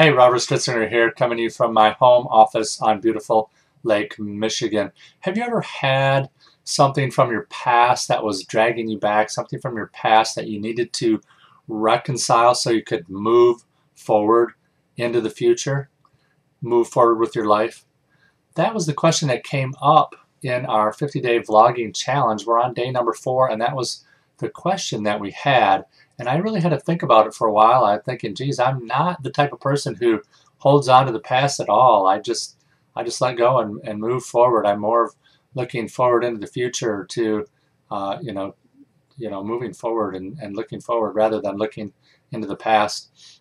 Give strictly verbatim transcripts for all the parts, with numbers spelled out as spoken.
Hey, Robert Stritzinger here, coming to you from my home office on beautiful Lake Michigan. Have you ever had something from your past that was dragging you back, something from your past that you needed to reconcile so you could move forward into the future, move forward with your life? That was the question that came up in our fifty day vlogging challenge. We're on day number four, and that was the question that we had. And I really had to think about it for a while. I'm thinking, geez, I'm not the type of person who holds on to the past at all. I just I just let go and, and move forward. I'm more of looking forward into the future to, uh, you know, you know, moving forward and, and looking forward rather than looking into the past.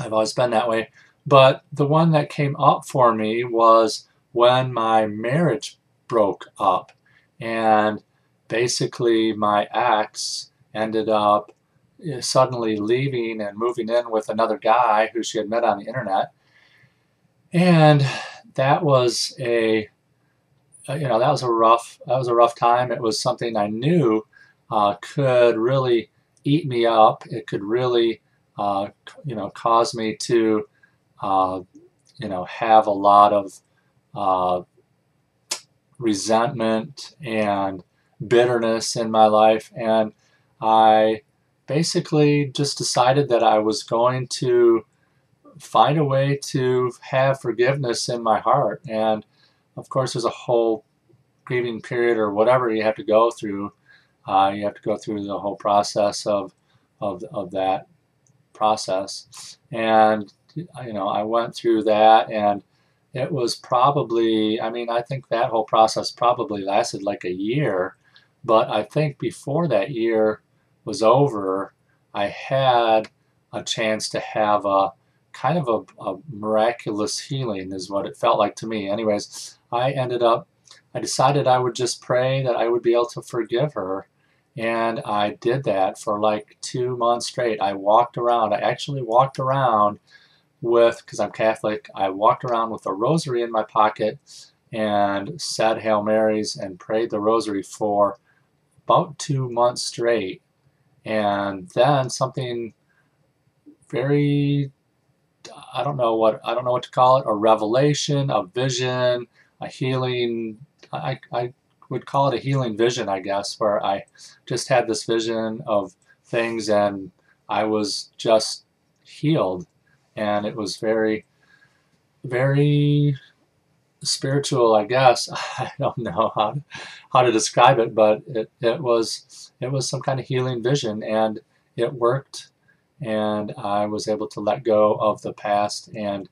I've always been that way. But the one that came up for me was when my marriage broke up. And basically my ex ended up suddenly leaving and moving in with another guy who she had met on the internet, and that was a you know that was a rough that was a rough time. It was something I knew uh, could really eat me up. It could really uh, you know cause me to uh, you know have a lot of uh, resentment and bitterness in my life, and I basically just decided that I was going to find a way to have forgiveness in my heart. And of course there's a whole grieving period or whatever you have to go through. Uh, you have to go through the whole process of, of, of that process. And you know, I went through that, and it was probably, I mean, I think that whole process probably lasted like a year, but I think before that year was over, I had a chance to have a kind of a, a miraculous healing, is what it felt like to me. Anyways, I ended up, I decided I would just pray that I would be able to forgive her, and I did that for like two months straight. I walked around, I actually walked around with, because I'm Catholic, I walked around with a rosary in my pocket and said Hail Marys and prayed the rosary for about two months straight. And then something very, I don't know what, I don't know what to call it, a revelation, a vision, a healing, I, I would call it a healing vision, I guess, where I just had this vision of things and I was just healed. And it was very, very spiritual, I guess. I don't know how to, how to describe it, but it, it was it was some kind of healing vision, and it worked, and I was able to let go of the past and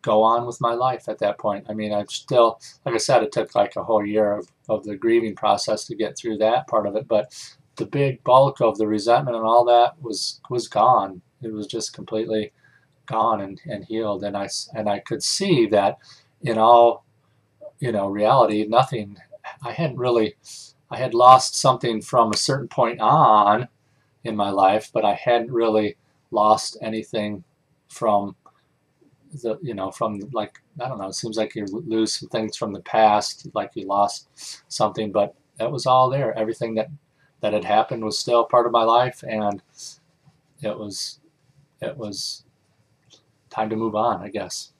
go on with my life at that point. I mean, I'm still, like I said, it took like a whole year of, of the grieving process to get through that part of it, but the big bulk of the resentment and all that was was gone. It was just completely gone and, and healed, and I and I could see that in all you know reality, nothing. I hadn't really, I had lost something from a certain point on in my life, but I hadn't really lost anything from the you know from like I don't know. It seems like you lose some things from the past, like you lost something, but that was all there. Everything that that had happened was still part of my life, and it was it was. time to move on, I guess.